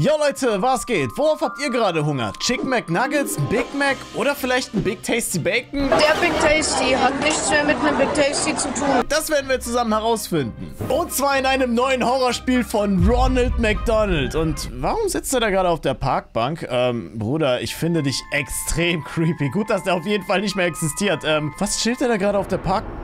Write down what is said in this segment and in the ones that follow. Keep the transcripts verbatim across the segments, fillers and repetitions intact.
Jo Leute, was geht? Worauf habt ihr gerade Hunger? Chick-McNuggets, Big Mac oder vielleicht ein Big Tasty Bacon? Der Big Tasty hat nichts mehr mit einem Big Tasty zu tun. Das werden wir zusammen herausfinden. Und zwar in einem neuen Horrorspiel von Ronald McDonald. Und warum sitzt er da gerade auf der Parkbank? Ähm, Bruder, ich finde dich extrem creepy. Gut, dass der auf jeden Fall nicht mehr existiert. Ähm, was chillt er da gerade auf der Parkbank?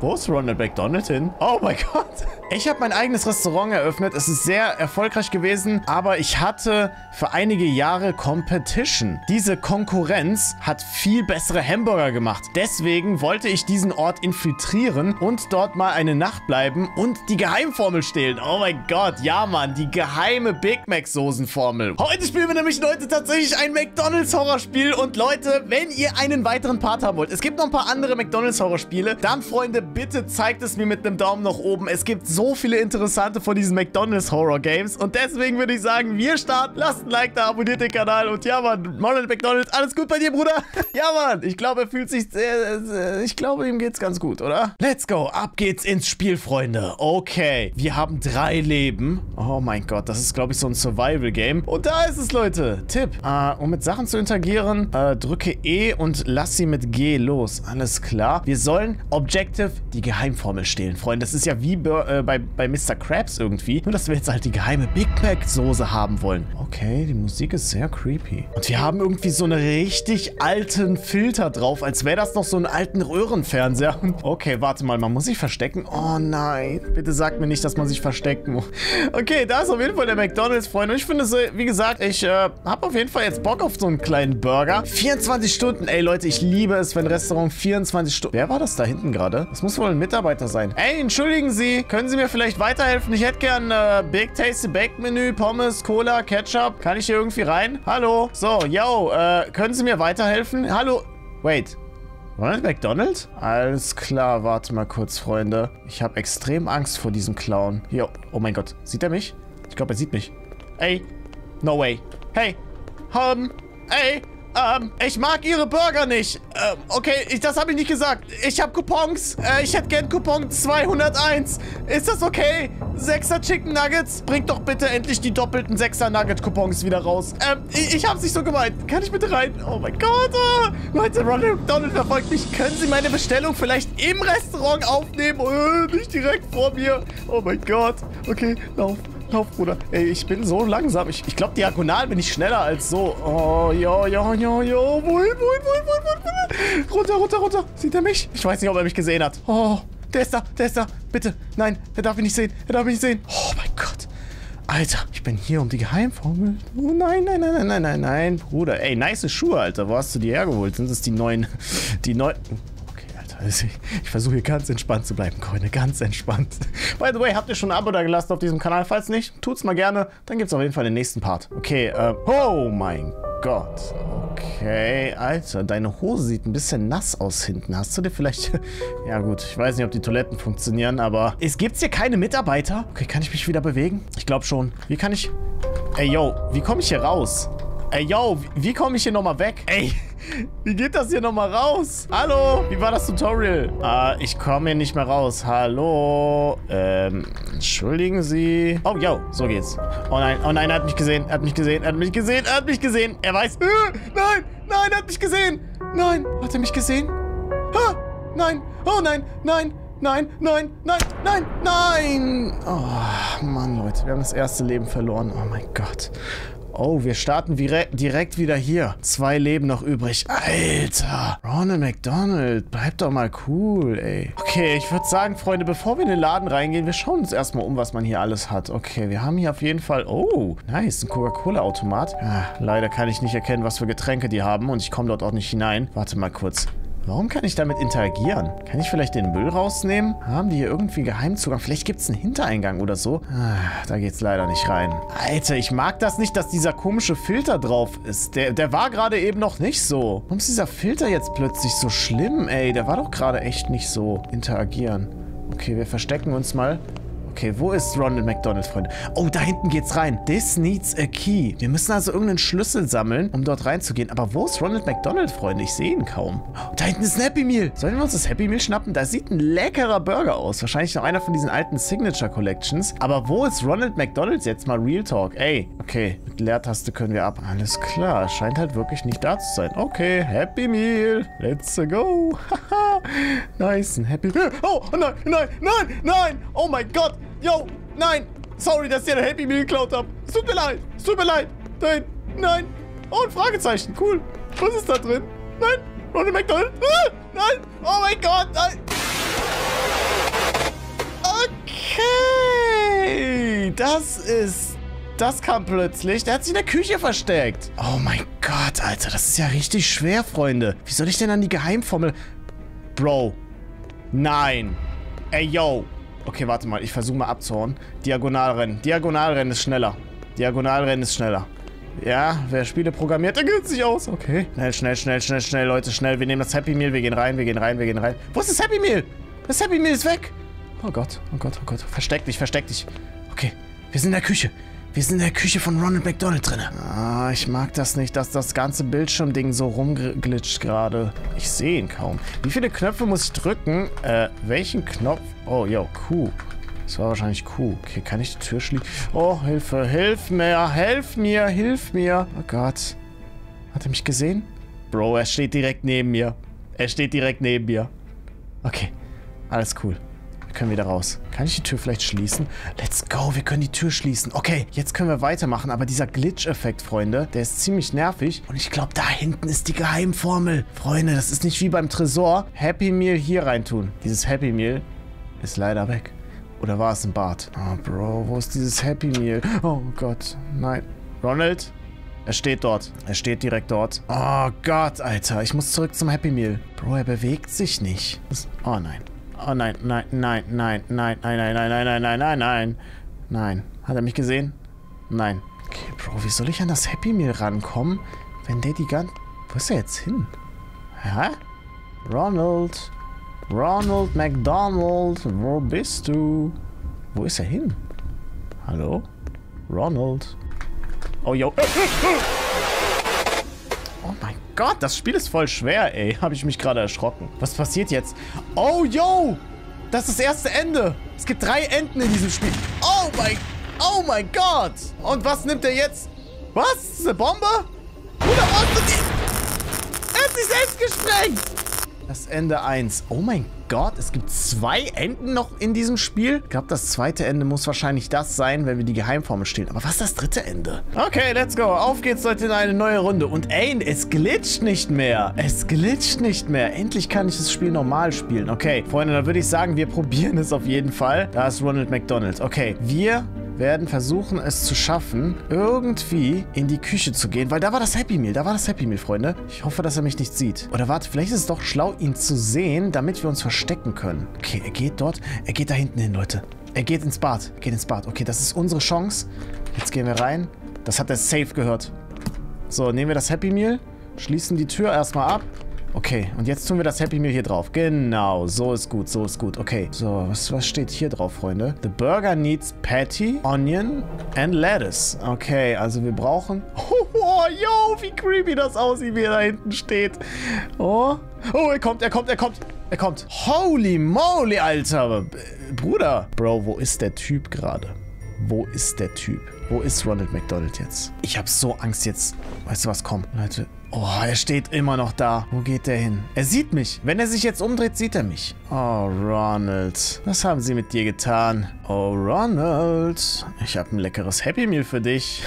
Wo ist Ronald McDonald hin? Oh mein Gott. Ich habe mein eigenes Restaurant eröffnet. Es ist sehr erfolgreich gewesen, aber ich hatte für einige Jahre Competition. Diese Konkurrenz hat viel bessere Hamburger gemacht. Deswegen wollte ich diesen Ort infiltrieren und dort mal eine Nacht bleiben und die Geheimformel stehlen. Oh mein Gott, ja Mann, die geheime Big Mac Soßenformel. Heute spielen wir nämlich, Leute, tatsächlich ein McDonald's Horrorspiel. Und Leute, wenn ihr einen weiteren Part haben wollt, es gibt noch ein paar andere McDonald's Horrorspiele, dann, Freunde, bitte zeigt es mir mit einem Daumen nach oben. Es gibt so viele interessante von diesen McDonald's Horror Games. Und deswegen würde ich sagen, wir starten. Lasst ein Like da, abonniert den Kanal. Und ja, Mann, Ronald McDonald, alles gut bei dir, Bruder? Ja, Mann, ich glaube, er fühlt sich sehr, sehr, ich glaube, ihm geht's ganz gut, oder? Let's go, ab geht's ins Spiel, Freunde. Okay, wir haben drei Leben. Oh mein Gott, das ist, glaube ich, so ein Survival Game. Und da ist es, Leute. Tipp, äh, um mit Sachen zu interagieren, äh, drücke E und lass sie mit G los. Alles klar. Wir sollen Objective die Geheimformel stehlen, Freunde. Das ist ja wie bei, äh, bei, bei Mister Krabs irgendwie. Nur, dass wir jetzt halt die geheime Big Mac-Soße haben wollen. Okay, die Musik ist sehr creepy. Und wir haben irgendwie so einen richtig alten Filter drauf, als wäre das noch so einen alten Röhrenfernseher. Okay, warte mal, man muss sich verstecken. Oh nein. Bitte sagt mir nicht, dass man sich verstecken muss. Okay, da ist auf jeden Fall der McDonald's, Freunde. Und ich finde, wie gesagt, ich äh, habe auf jeden Fall jetzt Bock auf so einen kleinen Burger. vierundzwanzig Stunden. Ey, Leute, ich liebe es, wenn Restaurant vierundzwanzig Stunden... Wer war das da hinten gerade? Das muss wohl ein Mitarbeiter sein. Ey, entschuldigen Sie, können Sie mir vielleicht weiterhelfen? Ich hätte gern äh, Big Tasty Bacon Menü, Pommes, Cola, Ketchup. Kann ich hier irgendwie rein? Hallo? So, yo, äh, können Sie mir weiterhelfen? Hallo? Wait. Ronald McDonald? Alles klar, warte mal kurz, Freunde. Ich habe extrem Angst vor diesem Clown. Hier, oh mein Gott. Sieht er mich? Ich glaube, er sieht mich. Ey, no way. Hey, um, ey. Ähm, ich mag ihre Burger nicht. Ähm, okay, ich, das habe ich nicht gesagt. Ich habe Coupons. Äh, ich hätte gern Coupon zweihunderteins. Ist das okay? Sechser Chicken Nuggets. Bringt doch bitte endlich die doppelten Sechser Nugget Coupons wieder raus. Ähm, ich, ich habe es nicht so gemeint. Kann ich bitte rein? Oh mein Gott. Oh. Leute, Ronald McDonald verfolgt mich. Können Sie meine Bestellung vielleicht im Restaurant aufnehmen? Äh, nicht direkt vor mir. Oh mein Gott. Okay, lauf. Lauf, Bruder. Ey, ich bin so langsam. Ich, ich glaube, diagonal bin ich schneller als so. Oh, jo, jo, jo, jo. Wohin, wohin, wohin, wohin, wohin. Runter, runter, runter. Sieht er mich? Ich weiß nicht, ob er mich gesehen hat. Oh, der ist da, der ist da. Bitte. Nein, er darf mich nicht sehen. Er darf mich nicht sehen. Oh mein Gott. Alter, ich bin hier um die Geheimformel. Oh nein, nein, nein, nein, nein, nein, nein, Bruder. Ey, nice Schuhe, Alter. Wo hast du die hergeholt? Sind das die neuen, die neuen... Also ich ich versuche hier ganz entspannt zu bleiben, Freunde, ganz entspannt. By the way, habt ihr schon ein Abo da gelassen auf diesem Kanal? Falls nicht, tut's mal gerne. Dann gibt's auf jeden Fall den nächsten Part. Okay, äh, oh mein Gott. Okay, Alter, deine Hose sieht ein bisschen nass aus hinten. Hast du dir vielleicht... Ja gut, ich weiß nicht, ob die Toiletten funktionieren, aber... Es gibt's hier keine Mitarbeiter? Okay, kann ich mich wieder bewegen? Ich glaube schon. Wie kann ich... Ey, yo, wie komme ich hier raus? Ey, yo, wie komme ich hier nochmal weg? Ey... Wie geht das hier nochmal raus? Hallo? Wie war das Tutorial? Ah, ich komme hier nicht mehr raus. Hallo? Ähm, entschuldigen Sie. Oh, yo, so geht's. Oh nein, oh nein, er hat mich gesehen, er hat mich gesehen, er hat mich gesehen, er hat mich gesehen. Er weiß. Äh, nein, nein, er hat mich gesehen. Nein, hat er mich gesehen? Ha, nein, oh nein, nein. Nein, nein, nein, nein, nein! Oh, Mann, Leute. Wir haben das erste Leben verloren. Oh mein Gott. Oh, wir starten direkt wieder hier. Zwei Leben noch übrig. Alter! Ronald McDonald, bleib doch mal cool, ey. Okay, ich würde sagen, Freunde, bevor wir in den Laden reingehen, wir schauen uns erstmal um, was man hier alles hat. Okay, wir haben hier auf jeden Fall... Oh, nice, ein Coca-Cola-Automat. Ah, leider kann ich nicht erkennen, was für Getränke die haben und ich komme dort auch nicht hinein. Warte mal kurz. Warum kann ich damit interagieren? Kann ich vielleicht den Müll rausnehmen? Haben die hier irgendwie Geheimzugang? Vielleicht gibt es einen Hintereingang oder so. Ah, da geht's leider nicht rein. Alter, ich mag das nicht, dass dieser komische Filter drauf ist. Der, der war gerade eben noch nicht so. Warum ist dieser Filter jetzt plötzlich so schlimm, ey? Der war doch gerade echt nicht so. Interagieren. Okay, wir verstecken uns mal. Okay, wo ist Ronald McDonald, Freunde? Oh, da hinten geht's rein. This needs a key. Wir müssen also irgendeinen Schlüssel sammeln, um dort reinzugehen. Aber wo ist Ronald McDonald, Freunde? Ich sehe ihn kaum. Oh, da hinten ist ein Happy Meal. Sollen wir uns das Happy Meal schnappen? Da sieht ein leckerer Burger aus. Wahrscheinlich noch einer von diesen alten Signature Collections. Aber wo ist Ronald McDonald? Jetzt mal Real Talk. Ey, okay. Mit Leertaste können wir ab. Alles klar. Scheint halt wirklich nicht da zu sein. Okay, Happy Meal. Let's go. Haha. Nice. Ein Happy Meal. Oh, nein, nein, nein, nein. Oh mein Gott. Yo, nein. Sorry, dass ich dir ein Happy Meal geklaut habe. Es tut mir leid. Es tut mir leid. Nein, nein. Oh, ein Fragezeichen. Cool. Was ist da drin? Nein. Ronald McDonald. Ah, nein. Oh mein Gott. Nein. Okay. Das ist... Das kam plötzlich. Der hat sich in der Küche versteckt. Oh mein Gott, Alter. Das ist ja richtig schwer, Freunde. Wie soll ich denn an die Geheimformel... Bro. Nein. Ey, yo. Okay, warte mal. Ich versuche mal abzuhauen. Diagonalrennen. Diagonalrennen ist schneller. Diagonalrennen ist schneller. Ja, wer Spiele programmiert, der geht sich aus. Okay. Schnell, schnell, schnell, schnell, schnell, Leute, schnell. Wir nehmen das Happy Meal. Wir gehen rein, wir gehen rein, wir gehen rein. Wo ist das Happy Meal? Das Happy Meal ist weg. Oh Gott, oh Gott, oh Gott. Versteck dich, versteck dich. Okay, wir sind in der Küche. Wir sind in der Küche von Ronald McDonald drin. Ah, ich mag das nicht, dass das ganze Bildschirmding so rumglitscht gerade. Ich sehe ihn kaum. Wie viele Knöpfe muss ich drücken? Äh, welchen Knopf? Oh, yo, Q. Das war wahrscheinlich Q. Okay, kann ich die Tür schließen? Oh, Hilfe, hilf mir, hilf mir, hilf mir. Oh Gott. Hat er mich gesehen? Bro, er steht direkt neben mir. Er steht direkt neben mir. Okay, alles cool. Wir können wieder raus. Kann ich die Tür vielleicht schließen? Let's go, wir können die Tür schließen. Okay, jetzt können wir weitermachen. Aber dieser Glitch-Effekt, Freunde, der ist ziemlich nervig. Und ich glaube, da hinten ist die Geheimformel. Freunde, das ist nicht wie beim Tresor. Happy Meal hier reintun. Dieses Happy Meal ist leider weg. Oder war es ein Bart? Oh, Bro, wo ist dieses Happy Meal? Oh Gott, nein. Ronald? Er steht dort. Er steht direkt dort. Oh Gott, Alter. Ich muss zurück zum Happy Meal. Bro, er bewegt sich nicht. Oh nein. Oh nein, nein, nein, nein, nein, nein, nein, nein, nein, nein, nein, nein. Nein. Hat er mich gesehen? Nein. Okay, Bro, wie soll ich an das Happy Meal rankommen, wenn der die ganze... Wo ist er jetzt hin? Hä? Ronald. Ronald McDonald. Wo bist du? Wo ist er hin? Hallo? Ronald. Oh, yo. Oh mein Gott, das Spiel ist voll schwer, ey. Habe ich mich gerade erschrocken. Was passiert jetzt? Oh, yo! Das ist das erste Ende. Es gibt drei Enden in diesem Spiel. Oh mein... Oh mein Gott! Und was nimmt er jetzt? Was? Das ist eine Bombe? Bruder, was ist die? Er hat sich selbst gesprengt! Das Ende eins. Oh mein Gott, es gibt zwei Enden noch in diesem Spiel. Ich glaube, das zweite Ende muss wahrscheinlich das sein, wenn wir die Geheimformel stehlen. Aber was ist das dritte Ende? Okay, let's go. Auf geht's, Leute, in eine neue Runde. Und ey, es glitscht nicht mehr. Es glitscht nicht mehr. Endlich kann ich das Spiel normal spielen. Okay, Freunde, dann würde ich sagen, wir probieren es auf jeden Fall. Da ist Ronald McDonald. Okay, wir... werden versuchen, es zu schaffen, irgendwie in die Küche zu gehen. Weil da war das Happy Meal. Da war das Happy Meal, Freunde. Ich hoffe, dass er mich nicht sieht. Oder warte, vielleicht ist es doch schlau, ihn zu sehen, damit wir uns verstecken können. Okay, er geht dort. Er geht da hinten hin, Leute. Er geht ins Bad. Er geht ins Bad. Okay, das ist unsere Chance. Jetzt gehen wir rein. Das hat er safe gehört. So, nehmen wir das Happy Meal. Schließen die Tür erstmal ab. Okay, und jetzt tun wir das Happy Meal hier drauf. Genau, so ist gut, so ist gut. Okay, so, was, was steht hier drauf, Freunde? The burger needs patty, onion and lettuce. Okay, also wir brauchen... Oh, oh, yo, wie creepy das aussieht, wie er da hinten steht. Oh, oh, er kommt, er kommt, er kommt, er kommt. Holy moly, Alter. Bruder. Bro, wo ist der Typ gerade? Wo ist der Typ? Wo ist Ronald McDonald jetzt? Ich habe so Angst jetzt. Weißt du was, komm, Leute. Oh, er steht immer noch da. Wo geht der hin? Er sieht mich. Wenn er sich jetzt umdreht, sieht er mich. Oh, Ronald. Was haben sie mit dir getan? Oh, Ronald. Ich habe ein leckeres Happy Meal für dich.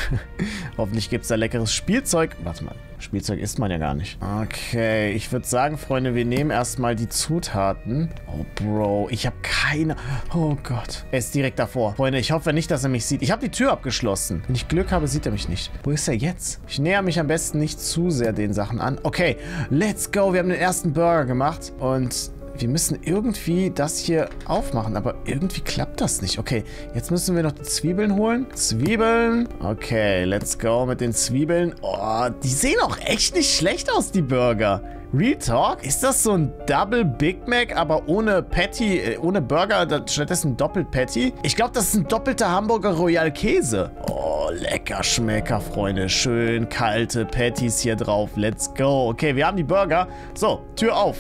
Hoffentlich gibt es da leckeres Spielzeug. Warte mal. Spielzeug isst man ja gar nicht. Okay, ich würde sagen, Freunde, wir nehmen erstmal die Zutaten. Oh, Bro, ich habe keine... Oh Gott. Er ist direkt davor. Freunde, ich hoffe nicht, dass er mich sieht. Ich habe die Tür abgeschlossen. Wenn ich Glück habe, sieht er mich nicht. Wo ist er jetzt? Ich näher mich am besten nicht zu sehr den Sachen an. Okay, let's go. Wir haben den ersten Burger gemacht und... Wir müssen irgendwie das hier aufmachen, aber irgendwie klappt das nicht. Okay, jetzt müssen wir noch die Zwiebeln holen. Zwiebeln. Okay, let's go mit den Zwiebeln. Oh, die sehen auch echt nicht schlecht aus, die Burger. Real Talk? Ist das so ein Double Big Mac, aber ohne Patty, ohne Burger, stattdessen doppelt Patty? Ich glaube, das ist ein doppelter Hamburger Royal Käse. Oh, lecker Schmecker, Freunde. Schön kalte Patties hier drauf. Let's go. Okay, wir haben die Burger. So, Tür auf.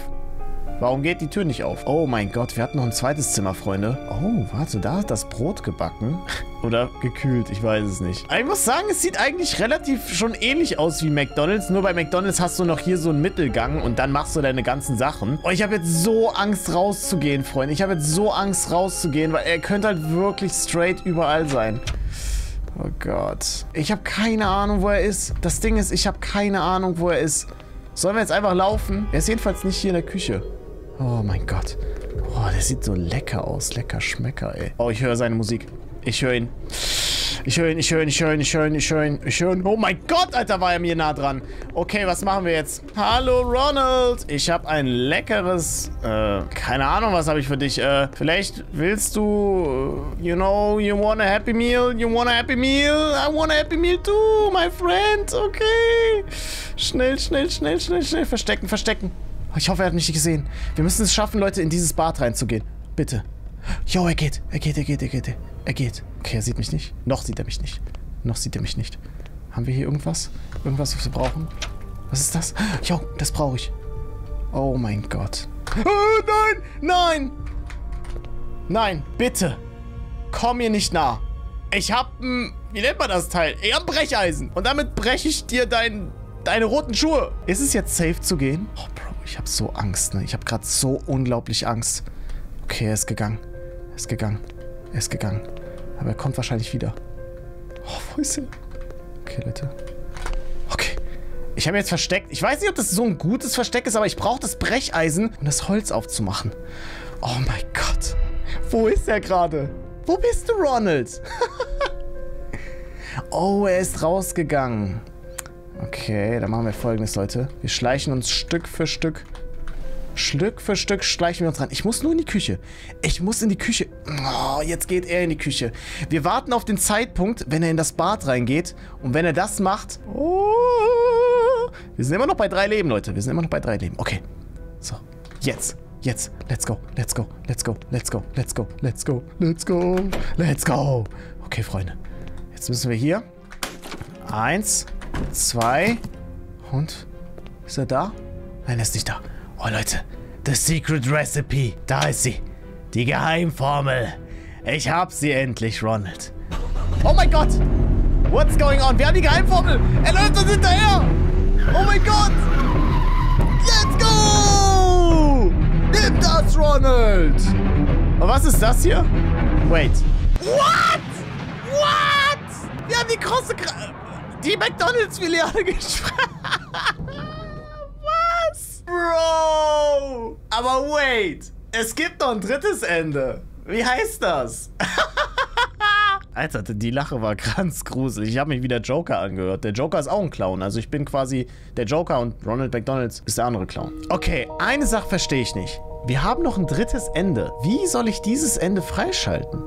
Warum geht die Tür nicht auf? Oh mein Gott, wir hatten noch ein zweites Zimmer, Freunde. Oh, warte, da hat das Brot gebacken. Oder gekühlt, ich weiß es nicht. Aber ich muss sagen, es sieht eigentlich relativ schon ähnlich aus wie McDonald's. Nur bei McDonald's hast du noch hier so einen Mittelgang und dann machst du deine ganzen Sachen. Oh, ich habe jetzt so Angst rauszugehen, Freunde. Ich habe jetzt so Angst rauszugehen, weil er könnte halt wirklich straight überall sein. Oh Gott. Ich habe keine Ahnung, wo er ist. Das Ding ist, ich habe keine Ahnung, wo er ist. Sollen wir jetzt einfach laufen? Er ist jedenfalls nicht hier in der Küche. Oh mein Gott. Oh, der sieht so lecker aus. Lecker Schmecker, ey. Oh, ich höre seine Musik. Ich höre ihn. Ich höre ihn, ich höre ihn, ich höre ihn, ich höre ihn, ich höre ihn, ich höre ihn. Oh mein Gott, Alter, war er mir nah dran. Okay, was machen wir jetzt? Hallo, Ronald. Ich habe ein leckeres... Äh, keine Ahnung, was habe ich für dich. Äh, vielleicht willst du... You know, you want a Happy Meal? You want a Happy Meal? I want a Happy Meal too, my friend. Okay. Schnell, schnell, schnell, schnell, schnell. Verstecken, verstecken. Ich hoffe, er hat mich gesehen. Wir müssen es schaffen, Leute, in dieses Bad reinzugehen. Bitte. Jo, er geht. Er geht, er geht, er geht. Er geht. Okay, er sieht mich nicht. Noch sieht er mich nicht. Noch sieht er mich nicht. Haben wir hier irgendwas? Irgendwas, was wir brauchen? Was ist das? Jo, das brauche ich. Oh mein Gott. Oh, nein! Nein! Nein, bitte. Komm mir nicht nah. Ich hab ein... Wie nennt man das Teil? Ich hab ein Brecheisen. Und damit breche ich dir dein, deine roten Schuhe. Ist es jetzt safe zu gehen? Oh, Bro. Ich habe so Angst, ne? Ich habe gerade so unglaublich Angst. Okay, er ist gegangen. Er ist gegangen. Er ist gegangen. Aber er kommt wahrscheinlich wieder. Oh, wo ist er? Okay, Leute. Okay. Ich habe jetzt versteckt. Ich weiß nicht, ob das so ein gutes Versteck ist, aber ich brauche das Brecheisen, um das Holz aufzumachen. Oh mein Gott. Wo ist er gerade? Wo bist du, Ronald? Oh, er ist rausgegangen. Okay, dann machen wir Folgendes, Leute. Wir schleichen uns Stück für Stück. Stück für Stück schleichen wir uns ran. Ich muss nur in die Küche. Ich muss in die Küche. Oh, jetzt geht er in die Küche. Wir warten auf den Zeitpunkt, wenn er in das Bad reingeht. Und wenn er das macht... Oh, wir sind immer noch bei drei Leben, Leute. Wir sind immer noch bei drei Leben. Okay. So, jetzt. Jetzt. Let's go. Let's go. Let's go. Let's go. Let's go. Let's go. Let's go. Let's go. Okay, Freunde. Jetzt müssen wir hier... Eins... Zwei. Und? Ist er da? Nein, er ist nicht da. Oh, Leute. The Secret Recipe. Da ist sie. Die Geheimformel. Ich hab sie endlich, Ronald. Oh mein Gott. What's going on? Wir haben die Geheimformel. Er läuft uns hinterher. Oh mein Gott. Let's go. Nimm das, Ronald. Und was ist das hier? Wait. What? What? Wir haben die große... Gra Die McDonald's-Filiale gesperrt. Was? Bro. Aber wait. Es gibt noch ein drittes Ende. Wie heißt das? Alter, die Lache war ganz gruselig. Ich habe mich wie der Joker angehört. Der Joker ist auch ein Clown. Also ich bin quasi der Joker und Ronald McDonald ist der andere Clown. Okay, eine Sache verstehe ich nicht. Wir haben noch ein drittes Ende. Wie soll ich dieses Ende freischalten?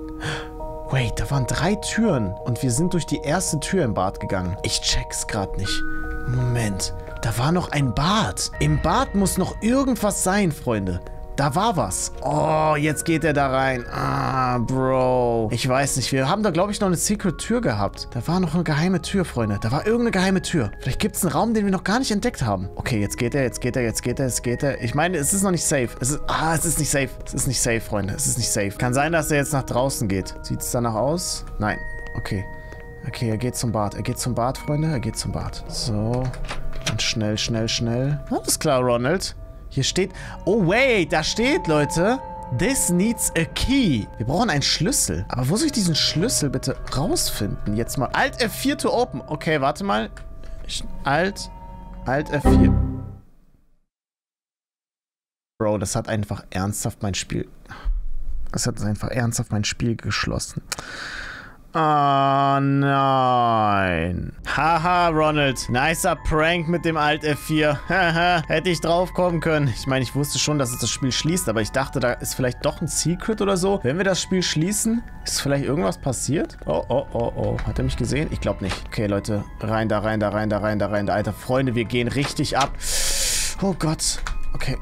Wait, da waren drei Türen und wir sind durch die erste Tür im Bad gegangen. Ich check's gerade nicht. Moment, da war noch ein Bad. Im Bad muss noch irgendwas sein, Freunde. Da war was. Oh, jetzt geht er da rein. Ah, Bro. Ich weiß nicht, wir haben da, glaube ich, noch eine Secret-Tür gehabt. Da war noch eine geheime Tür, Freunde. Da war irgendeine geheime Tür. Vielleicht gibt es einen Raum, den wir noch gar nicht entdeckt haben. Okay, jetzt geht er, jetzt geht er, jetzt geht er, jetzt geht er. Ich meine, es ist noch nicht safe. Es ist, ah, es ist nicht safe. Es ist nicht safe, Freunde. Es ist nicht safe. Kann sein, dass er jetzt nach draußen geht. Sieht es danach aus? Nein. Okay. Okay, er geht zum Bad. Er geht zum Bad, Freunde. Er geht zum Bad. So. Und schnell, schnell, schnell. Alles klar, Ronald. Hier steht... Oh, wait, da steht, Leute. This needs a key. Wir brauchen einen Schlüssel. Aber wo soll ich diesen Schlüssel bitte rausfinden? Jetzt mal... Alt F vier to open. Okay, warte mal. Ich, Alt... Alt F vier. Bro, das hat einfach ernsthaft mein Spiel... Das hat einfach ernsthaft mein Spiel geschlossen. Ah, oh, nein. Haha, Ronald. Nicer Prank mit dem Alt F vier. Haha, hätte ich drauf kommen können. Ich meine, ich wusste schon, dass es das Spiel schließt, aber ich dachte, da ist vielleicht doch ein Secret oder so. Wenn wir das Spiel schließen, ist vielleicht irgendwas passiert? Oh, oh, oh, oh. Hat er mich gesehen? Ich glaube nicht. Okay, Leute. Rein da, rein da, rein da, rein da, rein da. Alter, Freunde, wir gehen richtig ab. Oh Gott. Okay.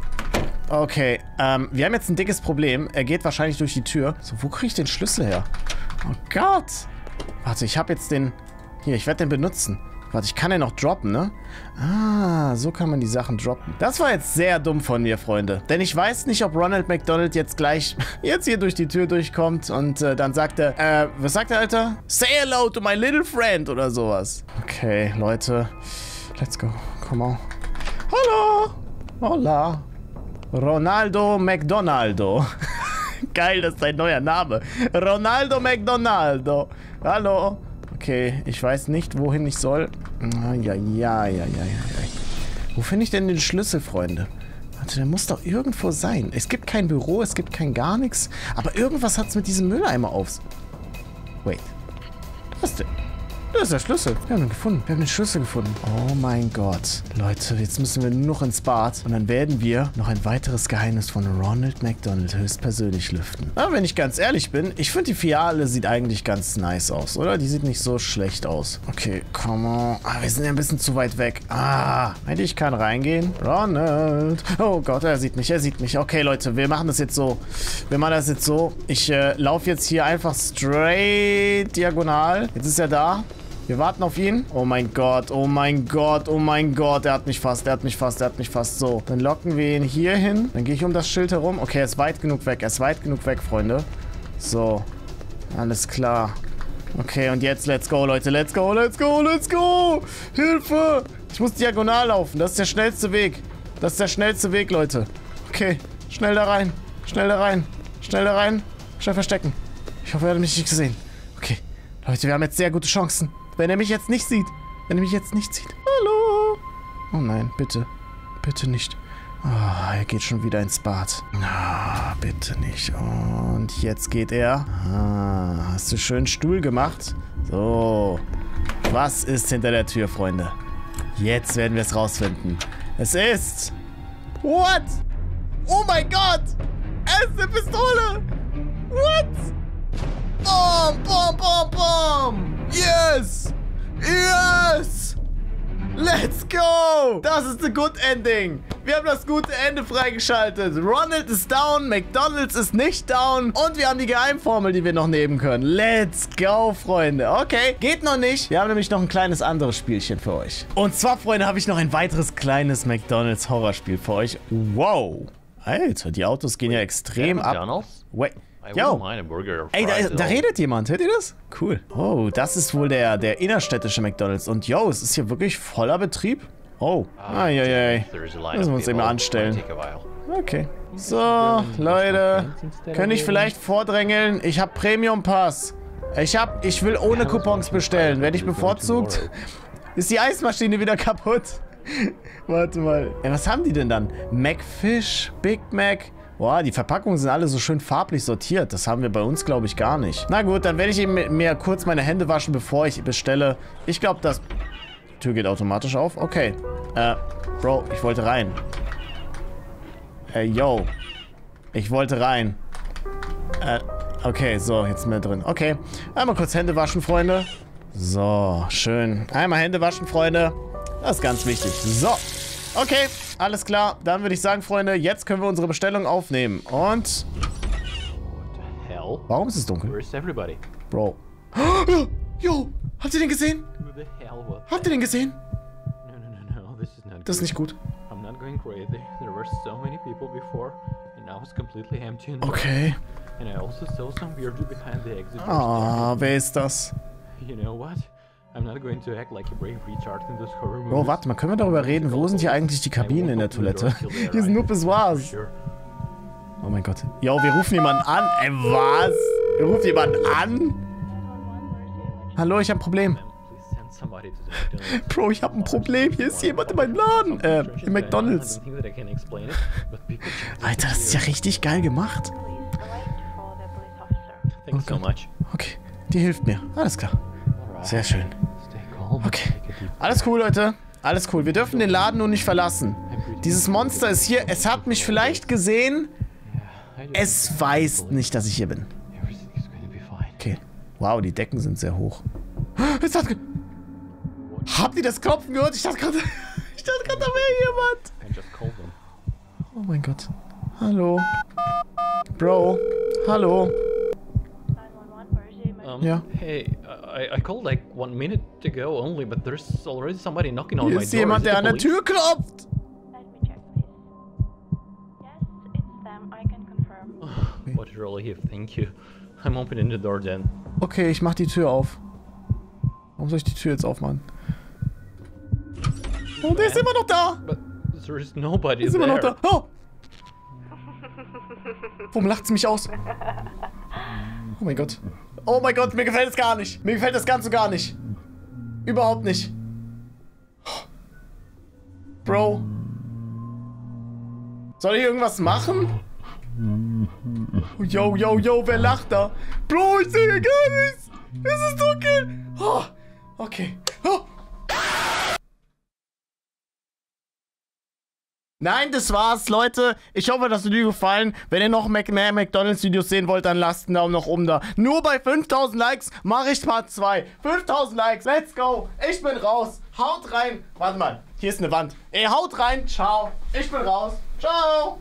Okay. Ähm, wir haben jetzt ein dickes Problem. Er geht wahrscheinlich durch die Tür. So, wo kriege ich den Schlüssel her? Oh Gott. Warte, ich habe jetzt den... Hier, ich werde den benutzen. Warte, ich kann den noch droppen, ne? Ah, so kann man die Sachen droppen. Das war jetzt sehr dumm von mir, Freunde. Denn ich weiß nicht, ob Ronald McDonald jetzt gleich jetzt hier durch die Tür durchkommt und äh, dann sagt er, äh, was sagt er, Alter? Say hello to my little friend oder sowas. Okay, Leute. Let's go. Come on. Hallo. Hola. Ronaldo McDonaldo. Geil, das ist ein neuer Name. Ronaldo McDonaldo. Hallo. Okay, ich weiß nicht, wohin ich soll. Ja, ja, ja, ja, ja, ja. Wo finde ich denn den Schlüssel, Freunde? Warte, der muss doch irgendwo sein. Es gibt kein Büro, es gibt kein gar nichts. Aber irgendwas hat es mit diesem Mülleimer aufs... Wait. Was denn? Das ist der Schlüssel. Wir haben ihn gefunden. Wir haben den Schlüssel gefunden. Oh mein Gott. Leute, jetzt müssen wir nur noch ins Bad. Und dann werden wir noch ein weiteres Geheimnis von Ronald McDonald höchstpersönlich lüften. Aber wenn ich ganz ehrlich bin, ich finde die Filiale sieht eigentlich ganz nice aus, oder? Die sieht nicht so schlecht aus. Okay, come on. Ah, wir sind ja ein bisschen zu weit weg. Ah, eigentlich kann reingehen. Ronald. Oh Gott, er sieht mich, er sieht mich. Okay, Leute, wir machen das jetzt so. Wir machen das jetzt so. Ich äh, laufe jetzt hier einfach straight diagonal. Jetzt ist er da. Wir warten auf ihn. Oh mein Gott, oh mein Gott, oh mein Gott. Er hat mich fast, er hat mich fast, er hat mich fast. So, dann locken wir ihn hier hin. Dann gehe ich um das Schild herum. Okay, er ist weit genug weg. Er ist weit genug weg, Freunde. So, alles klar. Okay, und jetzt let's go, Leute. Let's go, let's go, let's go. Hilfe. Ich muss diagonal laufen. Das ist der schnellste Weg. Das ist der schnellste Weg, Leute. Okay, schnell da rein. Schnell da rein. Schnell da rein. Schnell verstecken. Ich hoffe, er hat mich nicht gesehen. Okay, Leute, wir haben jetzt sehr gute Chancen. Wenn er mich jetzt nicht sieht. Wenn er mich jetzt nicht sieht. Hallo. Oh nein, bitte. Bitte nicht. Oh, er geht schon wieder ins Bad. Ah, bitte nicht. Und jetzt geht er. Ah, hast du schön Stuhl gemacht? So. Was ist hinter der Tür, Freunde? Jetzt werden wir es rausfinden. Es ist... What? Oh mein Gott. Es ist eine Pistole. What? Bom, bom, bom, bom. Yes! Yes! Let's go! Das ist ein Good Ending. Wir haben das gute Ende freigeschaltet. Ronald ist down, McDonald's ist nicht down. Und wir haben die Geheimformel, die wir noch nehmen können. Let's go, Freunde. Okay, geht noch nicht. Wir haben nämlich noch ein kleines anderes Spielchen für euch. Und zwar, Freunde, habe ich noch ein weiteres kleines McDonald's Horrorspiel für euch. Wow. Alter, die Autos gehen ja extrem ab. McDonald's? Wait. Yo. Ey, da, da redet jemand. Hört ihr das? Cool. Oh, das ist wohl der, der innerstädtische McDonald's. Und yo, es ist hier wirklich voller Betrieb. Oh. Eieiei. Müssen wir uns eben anstellen. Okay. So, Leute. Könnte ich vielleicht vordrängeln? Ich habe Premium Pass. Ich hab, ich will ohne Coupons bestellen. Werde ich bevorzugt? Ist die Eismaschine wieder kaputt? Warte mal. Ey, was haben die denn dann? McFish, Big Mac... Boah, die Verpackungen sind alle so schön farblich sortiert. Das haben wir bei uns, glaube ich, gar nicht. Na gut, dann werde ich eben mir kurz meine Hände waschen, bevor ich bestelle. Ich glaube, das... Die Tür geht automatisch auf. Okay. Äh, Bro, ich wollte rein. Äh, yo. Ich wollte rein. Äh, okay, so, jetzt sind wir drin. Okay, einmal kurz Hände waschen, Freunde. So, schön. Einmal Hände waschen, Freunde. Das ist ganz wichtig. So. Okay, alles klar. Dann würde ich sagen, Freunde, jetzt können wir unsere Bestellung aufnehmen. Und... Warum ist es dunkel? Bro. Oh, yo, habt ihr den gesehen? Habt ihr den gesehen? Das ist nicht gut. Okay. Ah, wer ist das? Oh, warte mal, können wir darüber reden, wo sind hier eigentlich die Kabinen in der Toilette? Hier sind nur Pissoirs. Oh mein Gott. Yo, wir rufen jemanden an. Ey, was? Wir rufen jemanden an? Hallo, ich habe ein Problem. Bro, ich habe ein Problem. Hier ist jemand in meinem Laden. Äh, im McDonald's. Alter, das ist ja richtig geil gemacht. Oh Gott. Okay, die hilft mir. Alles klar. Sehr schön. Okay. Alles cool, Leute. Alles cool. Wir dürfen den Laden nun nicht verlassen. Dieses Monster ist hier. Es hat mich vielleicht gesehen. Es weiß nicht, dass ich hier bin. Okay. Wow, die Decken sind sehr hoch. Es hat... Habt ihr das Klopfen gehört? Ich dachte gerade... Ich dachte gerade, da wäre jemand. Oh mein Gott. Hallo. Bro. Hallo. Um, yeah. Hey, I, I called like one minute ago only, but there's already somebody knocking on my door. Ist jemand, der an der Tür klopft. Let me check, please. Yes, it's them. I can confirm. Okay. What relief, thank you. I'm opening the door then. Okay, ich mach die Tür auf. Warum soll ich die Tür jetzt aufmachen? Oh, der ist immer noch da. But there is nobody ist there. Immer noch da. Oh. Warum lacht's mich aus? Oh mein Gott. Oh mein Gott, mir gefällt es gar nicht. Mir gefällt das Ganze gar nicht. Überhaupt nicht. Bro. Soll ich irgendwas machen? Yo, yo, yo, wer lacht da? Bro, ich sehe gar nichts. Es ist dunkel. Oh, okay. Oh. Nein, das war's, Leute. Ich hoffe, das hat euch gefallen. Wenn ihr noch mehr McDonald's-Videos sehen wollt, dann lasst einen Daumen nach oben da. Nur bei fünftausend Likes mache ich Part zwei. fünftausend Likes, let's go. Ich bin raus. Haut rein. Warte mal, hier ist eine Wand. Ey, haut rein. Ciao. Ich bin raus. Ciao.